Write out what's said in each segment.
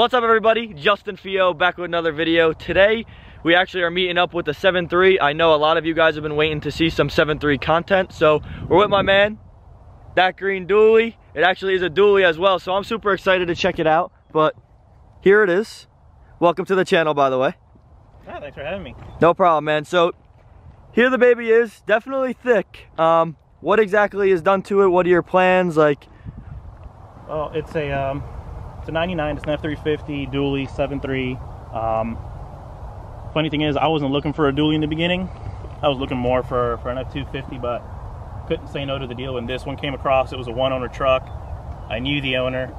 What's up everybody, Justin Fio back with another video. Today we actually are meeting up with the 7.3. I know a lot of you guys have been waiting to see some 7.3 content, so we're with my man, that green dually. It actually is a dually as well, so I'm super excited to check it out, but here it is. Welcome to the channel, by the way. Yeah, thanks for having me. No problem, man. So here the baby is, definitely thick. What exactly is done to it? What are your plans? Like, well, it's a 99, it's an F350 dually, 7.3. Funny thing is, I wasn't looking for a dually in the beginning. I was looking more for an F250, but couldn't say no to the deal when this one came across. It was a one-owner truck. I knew the owner,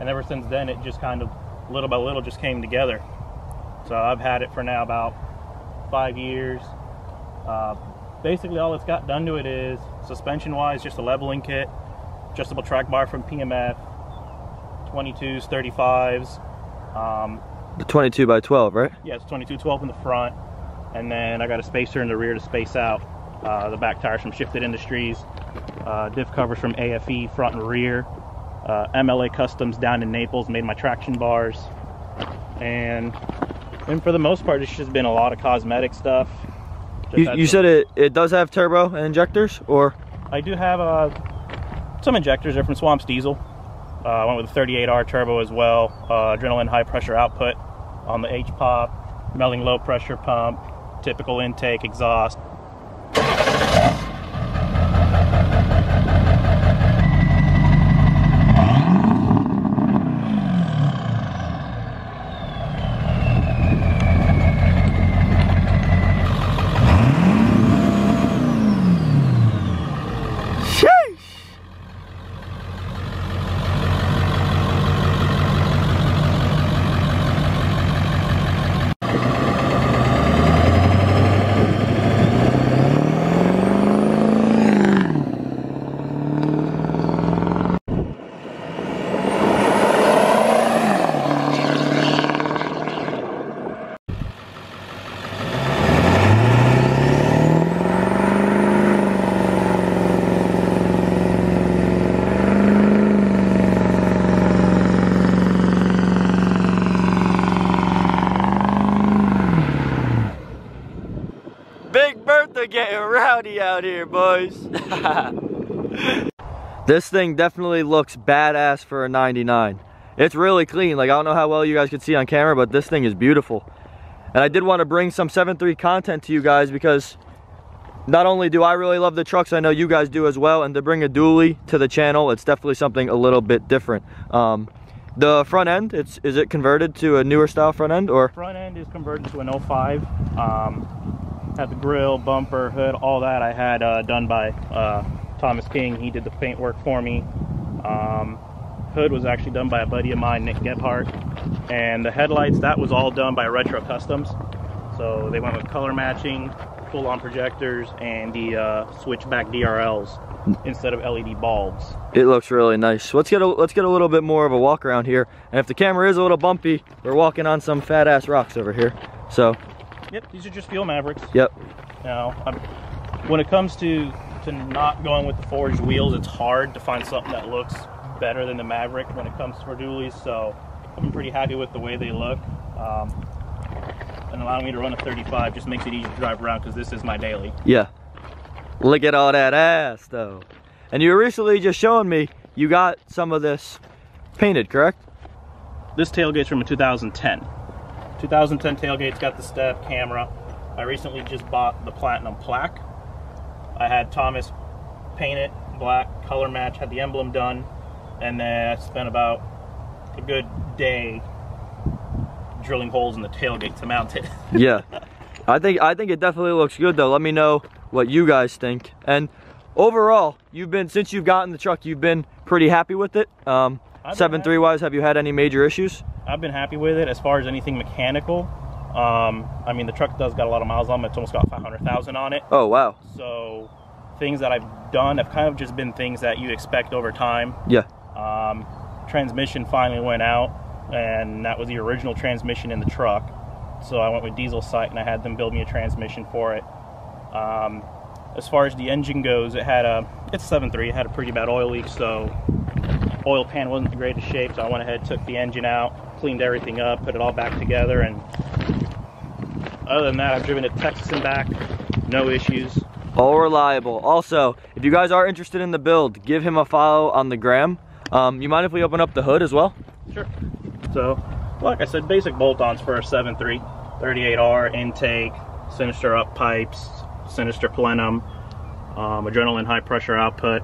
and ever since then it just kind of little by little just came together. So I've had it for now about 5 years. Basically all it's got done to it is, suspension wise, just a leveling kit, adjustable track bar from PMF, 22s, 35s. The 22 by 12, right? Yeah, it's 22, 12 in the front. And then I got a spacer in the rear to space out the back tires from Shifted Industries, diff covers from AFE front and rear, MLA Customs down in Naples made my traction bars. And for the most part, it's just been a lot of cosmetic stuff. You said it does have turbo and injectors, or? I do have some injectors. They're from Swamps Diesel. I went with a 38R turbo as well. Adrenaline high pressure output on the H-pop, Melling low pressure pump, typical intake, exhaust. Getting rowdy out here, boys. This thing definitely looks badass for a 99. It's really clean. Like, I don't know how well you guys could see on camera, but this thing is beautiful. And I did want to bring some 7.3 content to you guys because not only do I really love the trucks, I know you guys do as well. And to bring a dually to the channel, it's definitely something a little bit different. The front end, is it converted to a newer style front end, or? Front end is converted to an 05. Had the grill, bumper, hood, all that I had done by Thomas King. He did the paint work for me. Hood was actually done by a buddy of mine, Nick Gebhardt. And the headlights, that was all done by Retro Customs. So they went with color matching, full-on projectors, and the switchback DRLs instead of LED bulbs. It looks really nice. Let's get a little bit more of a walk around here. And if the camera is a little bumpy, we're walking on some fat-ass rocks over here. So. Yep, these are just Fuel Mavericks. Yep. Now, when it comes to not going with the forged wheels, it's hard to find something that looks better than the Maverick when it comes to dualies, so I've been pretty happy with the way they look. And allowing me to run a 35 just makes it easy to drive around because this is my daily. Yeah. Look at all that ass, though. And you were recently just showing me you got some of this painted, correct? This tailgate's from a 2010. 2010 tailgate's got the step, camera. I recently just bought the platinum plaque. I had Thomas paint it black, color match, had the emblem done, and then I spent about a good day drilling holes in the tailgate to mount it. Yeah, I think it definitely looks good though. Let me know what you guys think. And overall, since you've gotten the truck, you've been pretty happy with it. 7.3 wise, have you had any major issues? I've been happy with it as far as anything mechanical. I mean, the truck got a lot of miles on it. It's almost got 500,000 on it. Oh, wow. So things that I've done have kind of just been things that you expect over time. Yeah. Transmission finally went out, and that was the original transmission in the truck. So I went with Diesel Site, and I had them build me a transmission for it. As far as the engine goes, it's 7.3. It had a pretty bad oil leak, so oil pan wasn't the greatest shape, so I went ahead, took the engine out, cleaned everything up, put it all back together, and other than that, I've driven to Texas and back, no issues. All reliable. Also, if you guys are interested in the build, give him a follow on the gram. You mind if we open up the hood as well? Sure. So, like I said, basic bolt-ons for a 7.3, 38R intake, Sinister up pipes, Sinister plenum, Adrenaline high pressure output.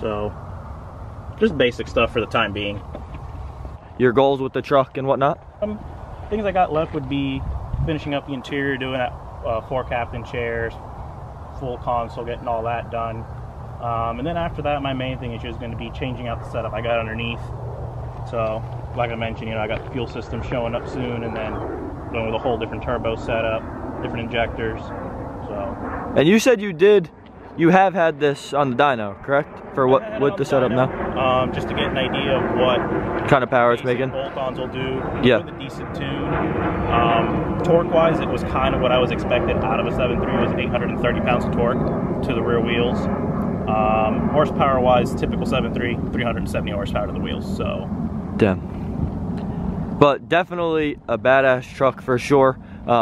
So, just basic stuff for the time being. Your goals with the truck and whatnot? Things I got left would be finishing up the interior, doing that four captain chairs, full console, getting all that done. And then after that, my main thing is just going to be changing out the setup I got underneath. So, like I mentioned, you know, I got the fuel system showing up soon, and then going with a whole different turbo setup, different injectors. So. And you said you have had this on the dyno, correct? For what with the setup now? Just to get an idea of what kind of power it's making. Bolt-ons will do. Yeah. With a decent tune. Torque-wise, it was kind of what I was expected out of a 7.3. Was 830 pounds of torque to the rear wheels. Horsepower-wise, typical 7.3, 370 horsepower to the wheels. So. Damn. But definitely a badass truck for sure.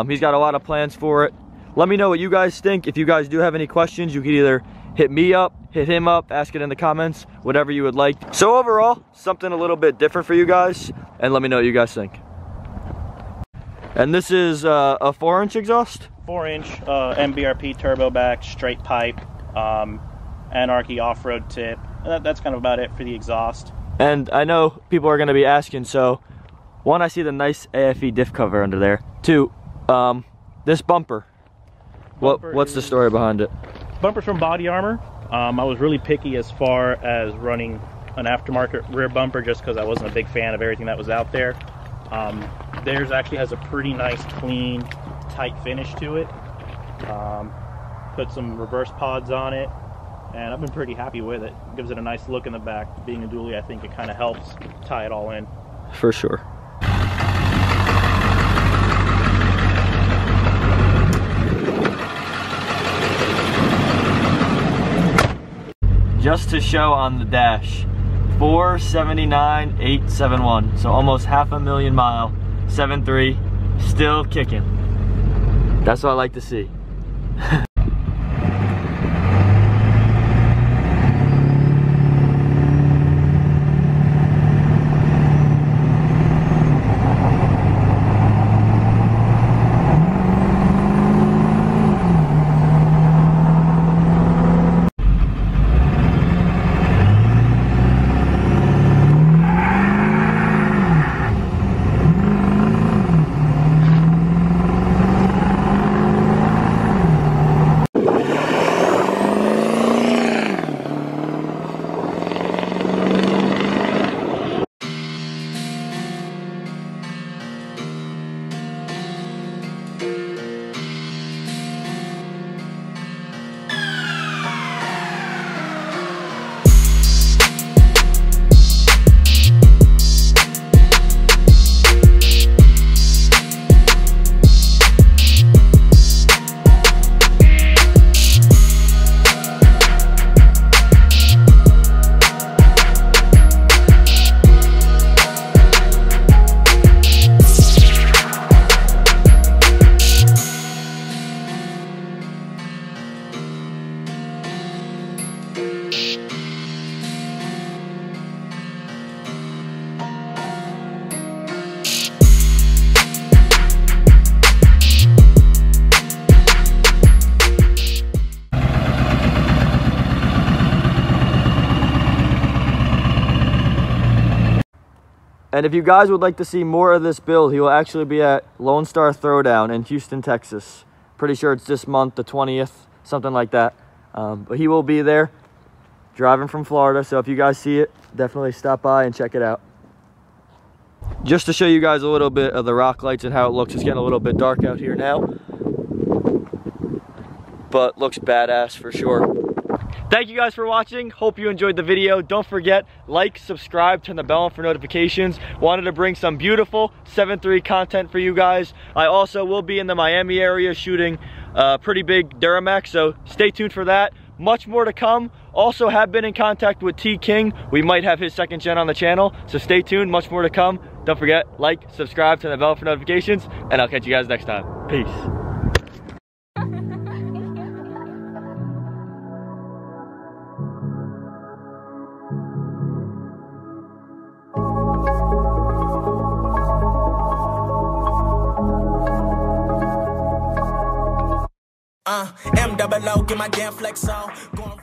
He's got a lot of plans for it. Let me know what you guys think. If you guys do have any questions, you could either hit me up, hit him up, ask it in the comments, whatever you would like. So overall, something a little bit different for you guys, and let me know what you guys think. And this is a 4-inch exhaust? 4-inch MBRP turbo back, straight pipe, Anarchy Off-Road tip. That's kind of about it for the exhaust. And I know people are gonna be asking, so one, I see the nice AFE diff cover under there. Two, this bumper. What's the story behind it? Bumper's from Body Armor. I was really picky as far as running an aftermarket rear bumper just because I wasn't a big fan of everything that was out there. Theirs actually has a pretty nice, clean, tight finish to it. Put some reverse pods on it, and I've been pretty happy with it. Gives it a nice look in the back. Being a dually, I think it kind of helps tie it all in. For sure. Just to show on the dash, 479,871, so almost half a million mile, 7.3, still kicking. That's what I like to see. And if you guys would like to see more of this build, he will actually be at Lone Star Throwdown in Houston, Texas. Pretty sure it's this month, the 20th, something like that. But he will be there, driving from Florida. So if you guys see it, definitely stop by and check it out. Just to show you guys a little bit of the rock lights and how it looks. It's getting a little bit dark out here now, but looks badass for sure. Thank you guys for watching. Hope you enjoyed the video. Don't forget, like, subscribe, turn the bell on for notifications. Wanted to bring some beautiful 7.3 content for you guys. I also will be in the Miami area shooting a pretty big Duramax, so stay tuned for that. much more to come. Also have been in contact with T King. We might have his second gen on the channel, so stay tuned, much more to come. Don't forget, like, subscribe, turn the bell for notifications, and I'll catch you guys next time. Peace. MLA, get my damn flex on.